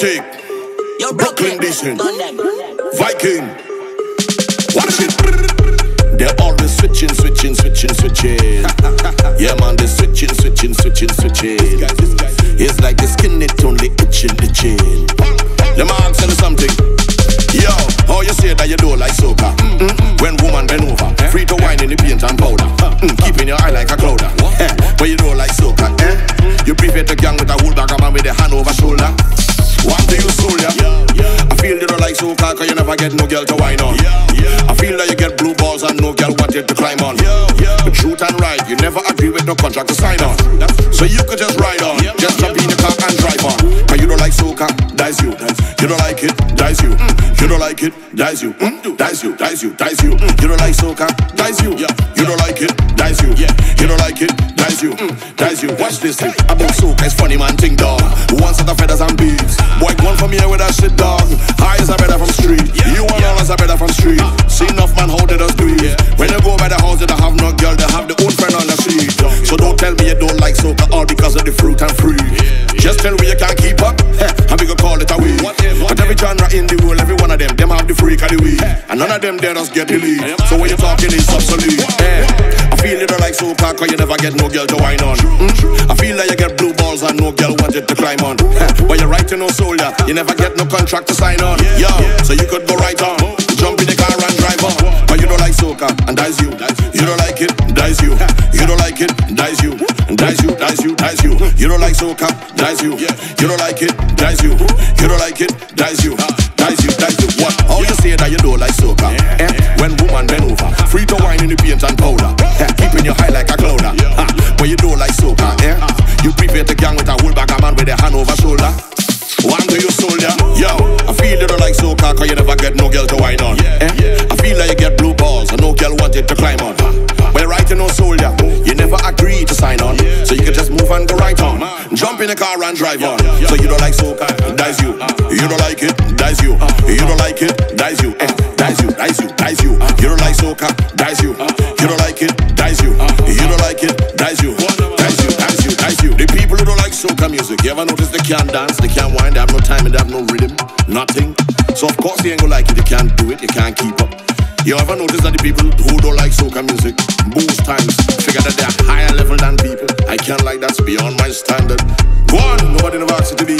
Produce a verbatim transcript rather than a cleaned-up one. Celtic, yo, Brooklyn, Brooklyn Decent, Viking. Watch it. They're always switching, switching, switching, switching. Yeah, man, they're switching, switching, switching, switching. It's like the skin, it only itching, itching. Let me ask you something. Yo, how you say that you do like soca? Mm-mm. When woman bend over, free to wine in the paint and powder. Mm, keeping your eye like a cloud. Eh, but you do like soca, eh? You prefer the gang with a whole bag of man with a hand over shoulder. What do you soul, yeah? I feel you don't like soca, cause you never get no girl to wine on. I feel that you get blue balls and no girl wanted to climb on. But truth and right, you never agree with no contract to sign on. So you could just ride on, just jump in the car and drive on. Cause you don't like soca, that's you. You don't like it, that's you. You don't like it, that's you. Daiz you, Daiz you, Daiz you. You don't like soca, Daiz you. You don't like it, Daiz you. You don't like it, Daiz you. Daiz you. Watch this thing about soca, it's funny man, ting dog. One set of feathers and beads. Boy, gone from here with that shit dog. High is a better from street. You and all is a better from street. See enough man, how they just do it. When you go by the house, they don't have no girl. They have their own friend on the street. So don't tell me you don't like soca all because of the fruit and fruit. Just tell me you can't keep up, and we gonna call it a week. But every genre in the world, every one of them, them have the freak of the week. And none of them there just get the lead. So when you're talking, it's obsolete. Yeah. I feel you don't like soca, cause you never get no girl to wine on. Mm? I feel like you get blue balls and no girl wanted to climb on. But you're right, you know, soldier. You never get no contract to sign on. Yo, so you could go right on, jump in the car and drive on. But you don't like soca, and that's you. You don't like it, that's you. You don't like it, that's you. Daiz you, Daiz you, Daiz you. You don't like soca, Daiz you. You don't like it, Daiz you. You don't like it, Daiz you. Daiz you, Daiz you. What? How you say that you don't like soca? Eh? When woman bend over, free to wine in the paint and powder. Keeping your high like a cloud. But you don't like soca, eh? You prefer the gang with a whole bag of man with a hand over shoulder. One to your soldier. Yo, I feel you don't like soca, cause you never get no girl to wine on. Eh? I feel like you get blue balls and no girl wanted to climb on. But right, you know, soldier, you never agree to sign on. So you can just move and go right on. Jump in the car and drive on. So you don't like soca, Daiz you. You don't like it, Daiz you. You don't like it, Daiz you. Daiz you, Daiz you, Daiz you. You don't like soca, Daiz you. You don't like it, Daiz you. You don't like it, Daiz you. Daiz you, Daiz you, Daiz you. The people who don't like soca music, you ever notice they can't dance, they can't wind, they have no time and they have no rhythm, nothing. So of course they ain't gonna like it, they can't do it, they can't keep up. You ever notice that the people who don't like soca music, most times figure that they are higher level than people? I can't like that's beyond my standard. One, nobody never asked you to be